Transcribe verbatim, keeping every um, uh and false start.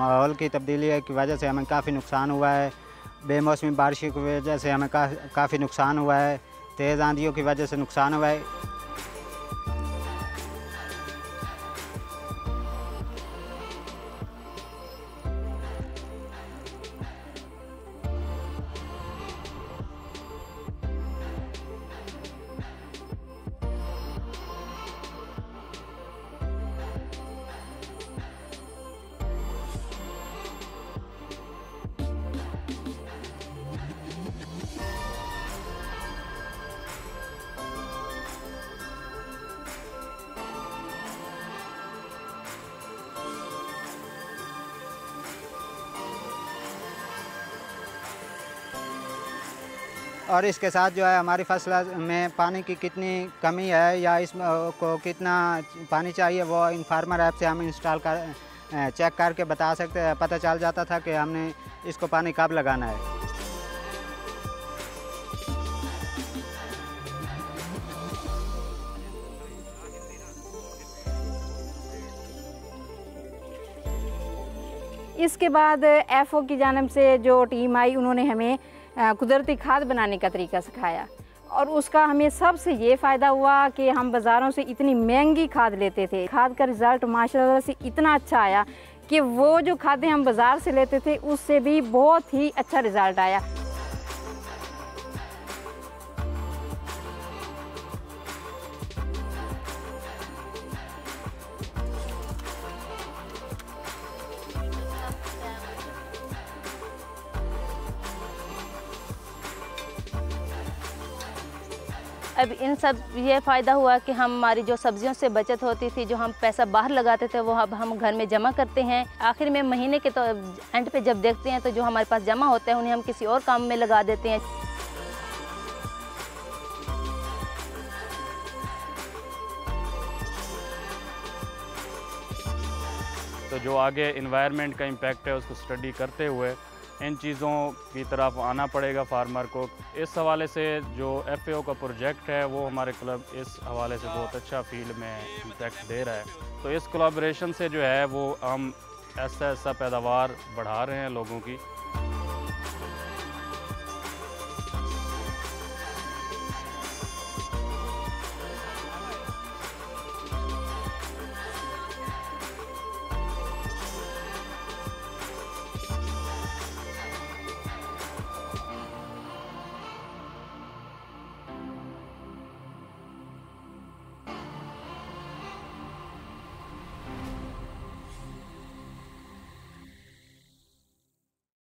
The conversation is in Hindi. माहौल की तब्दीली की वजह से हमें काफ़ी नुकसान हुआ है। बेमौसमी बारिश की वजह से हमें का, काफ़ी नुकसान हुआ है। तेज़ आंधियों की वजह से नुकसान हुआ है। और इसके साथ जो है हमारी फसल में पानी की कितनी कमी है या इस को कितना पानी चाहिए, वो इन फार्मर ऐप से हम इंस्टॉल कर चेक करके बता सकते हैं। पता चल जाता था कि हमने इसको पानी कब लगाना है। इसके बाद एफ ओ की जानिब से जो टीम आई, उन्होंने हमें कुदरती खाद बनाने का तरीका सिखाया और उसका हमें सबसे ये फ़ायदा हुआ कि हम बाज़ारों से इतनी महंगी खाद लेते थे। खाद का रिज़ल्ट माशाल्लाह से इतना अच्छा आया कि वो जो खादें हम बाज़ार से लेते थे उससे भी बहुत ही अच्छा रिज़ल्ट आया। अब इन सब ये फ़ायदा हुआ कि हमारी जो सब्जियों से बचत होती थी, जो हम पैसा बाहर लगाते थे, वो अब हम घर में जमा करते हैं। आखिर में महीने के तो एंड पे जब देखते हैं तो जो हमारे पास जमा होता है उन्हें हम किसी और काम में लगा देते हैं। तो जो आगे एनवायरनमेंट का इम्पैक्ट है उसको स्टडी करते हुए इन चीज़ों की तरफ आना पड़ेगा फार्मर को। इस हवाले से जो एफ ए ओ का प्रोजेक्ट है वो हमारे क्लब इस हवाले से बहुत अच्छा फील्ड में इम्पैक्ट दे रहा है। तो इस कोलाब्रेशन से जो है वो हम ऐसा ऐसा पैदावार बढ़ा रहे हैं लोगों की।